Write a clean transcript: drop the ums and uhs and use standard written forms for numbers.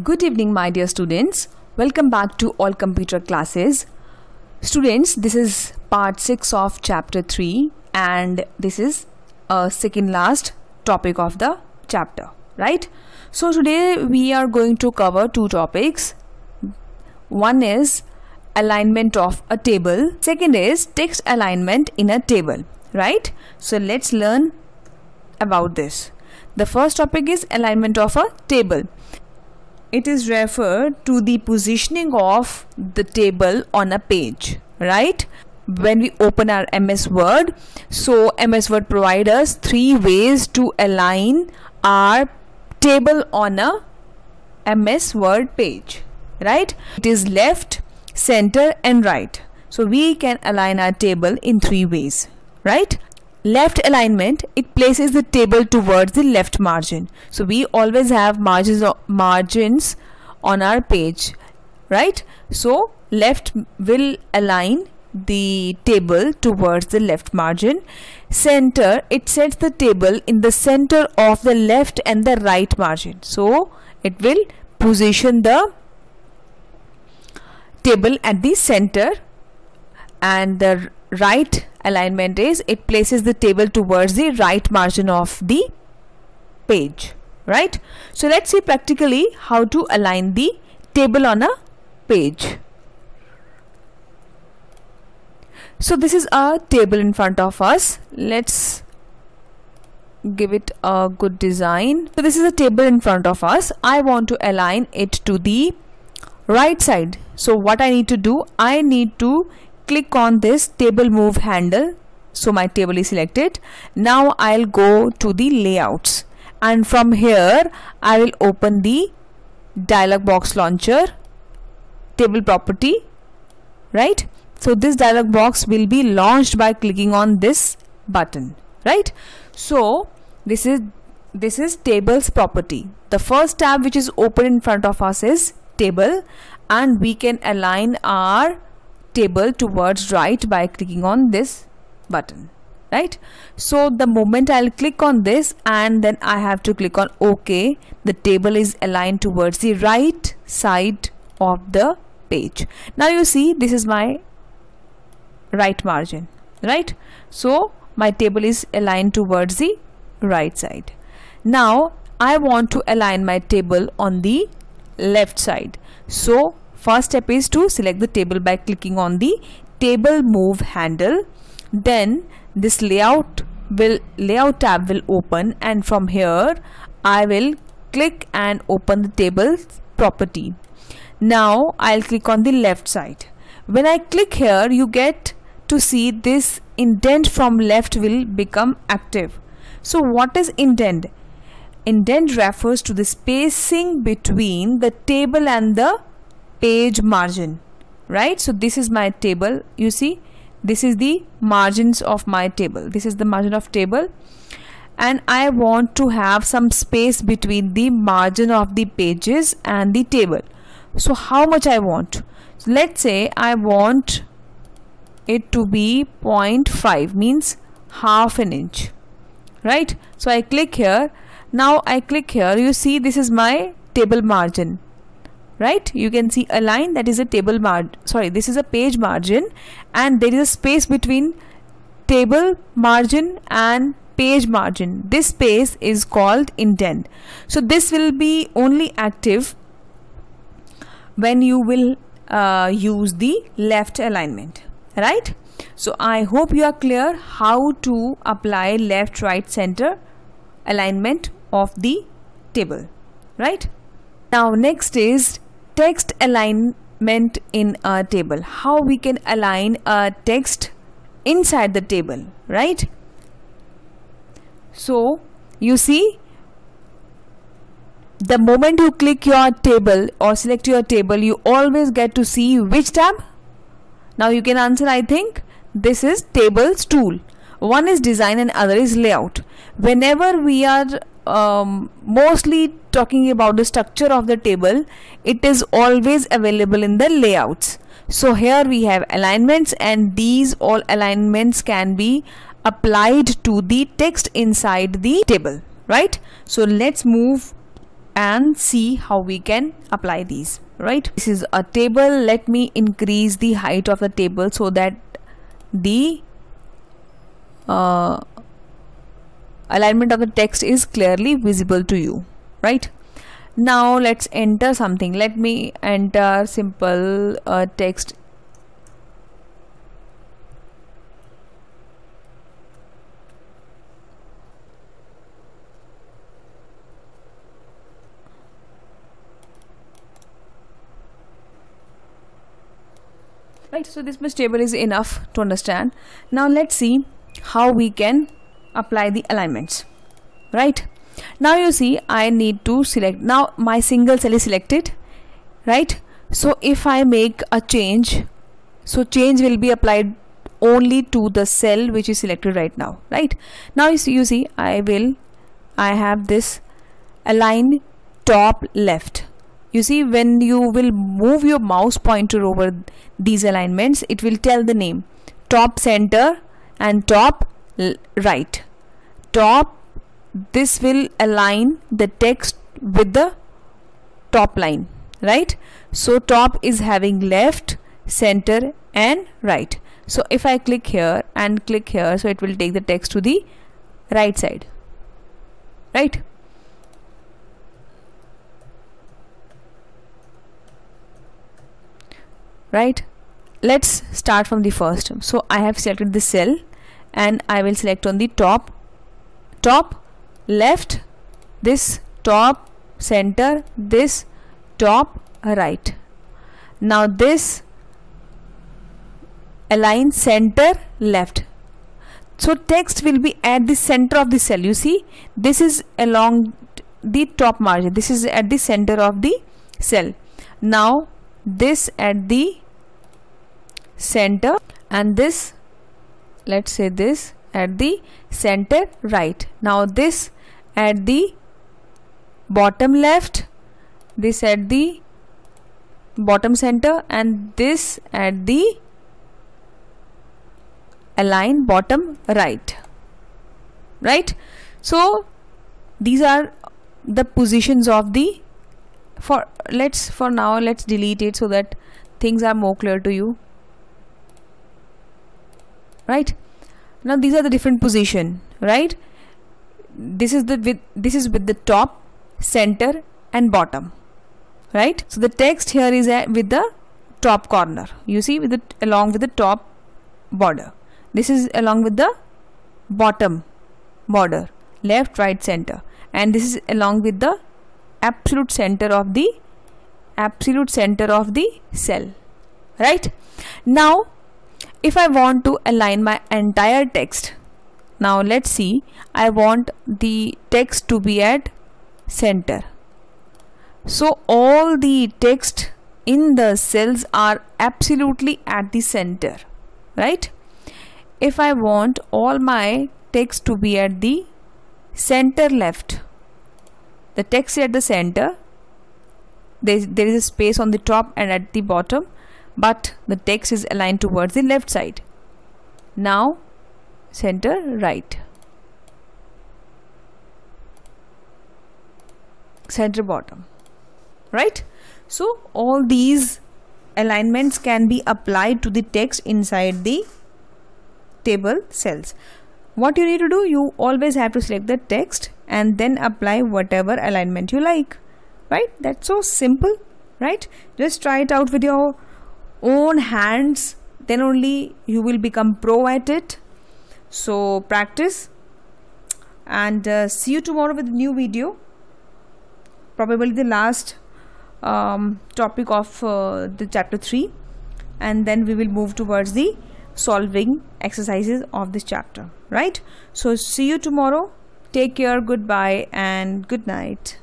Good evening, my dear students. Welcome back to All Computer Classes. Students, this is part 6 of chapter 3 and this is a second last topic of the chapter, right? So today we are going to cover two topics. One is alignment of a table. Second is text alignment in a table, right? So let's learn about this. The first topic is alignment of a table. It is referred to the positioning of the table on a page, right? When we open our MS Word, so MS Word provides us three ways to align our table on a MS Word page, right? It is left, center and right. So we can align our table in three ways, right? Left alignment, it places the table towards the left margin. So we always have margins on our page, right? So left will align the table towards the left margin. Center, it sets the table in the center of the left and the right margin. So it will position the table at the center. And the right alignment is it places the table towards the right margin of the page, right? So let's see practically how to align the table on a page. So this is a table in front of us. Let's give it a good design. So this is a table in front of us. I want to align it to the right side. So what I need to do, I need to click on this table move handle. So my table is selected. Now I'll go to the layouts and from here I will open the dialog box launcher, table property, right? So this dialog box will be launched by clicking on this button, right? So this is tables property. The first tab which is open in front of us is table and we can align our table towards right by clicking on this button, right? So the moment I'll click on this and then I have to click on OK, the table is aligned towards the right side of the page. Now you see this is my right margin, right? So my table is aligned towards the right side. Now I want to align my table on the left side. So first step is to select the table by clicking on the table move handle. Then this layout tab will open and from here I will click and open the table property. Now I'll click on the left side. When I click here, you get to see this indent from left will become active. So what is indent? Indent refers to the spacing between the table and the page margin, right? So this is my table. You see, this is the margins of my table. This is the margin of table and I want to have some space between the margin of the pages and the table. So how much I want? So let's say I want it to be 0.5, means half an inch, right? So I click here. Now I click here. You see, this is my table margin, right? You can see a line, that is a table this is a page margin and there is a space between table margin and page margin. This space is called indent. So this will be only active when you will use the left alignment, right? So I hope you are clear how to apply left, right, center alignment of the table, right? Now next is text alignment in a table. How we can align a text inside the table, right? So you see, the moment you click your table or select your table, you always get to see which tab. Now you can answer, I think this is tables tool. One is design and other is layout. Whenever we are mostly talking about the structure of the table, it is always available in the layouts. So here we have alignments and these all alignments can be applied to the text inside the table, right? So let's move and see how we can apply these, right? This is a table. Let me increase the height of the table so that the alignment of the text is clearly visible to you, right? Now let's enter something. Let me enter simple text. Right, so this much table is enough to understand. Now let's see how we can apply the alignments, right? Now you see I need to select, now my single cell is selected, right? So if I make a change, so change will be applied only to the cell which is selected right now, right? Now you see I have this align top left. You see, when you will move your mouse pointer over these alignments, it will tell the name, top center and top right. Top, this will align the text with the top line, right? So top is having left, center and right. So if I click here and click here, so it will take the text to the right side, right? Right, let's start from the first. So I have selected the cell and I will select on the top left, this top center, this top right. Now this align center left, so text will be at the center of the cell. You see, this is along the top margin, this is at the center of the cell. Now this at the center and this, let's say this at the center right. Now this at the bottom left, this at the bottom center and this at the align bottom right, right? So these are the positions of the, for now let's delete it so that things are more clear to you, right? Now these are the different position, right? This is the with the top, center and bottom, right? So the text here is with the top corner, you see, with it along with the top border. This is along with the bottom border, left, right, center, and this is along with the absolute center of the cell, right? Now if I want to align my entire text, now let's see, I want the text to be at center, so all the text in the cells are absolutely at the center, right? If I want all my text to be at the center left, the text at the center, there is a space on the top and at the bottom, but the text is aligned towards the left side. Now center right, center bottom, right? So all these alignments can be applied to the text inside the table cells. What you need to do, you always have to select the text and then apply whatever alignment you like, right? That's so simple, right? Just try it out with your own hands, then only you will become pro at it. So practice, and see you tomorrow with a new video, probably the last topic of the chapter 3, and then we will move towards the solving exercises of this chapter, right? So see you tomorrow. Take care, goodbye and good night.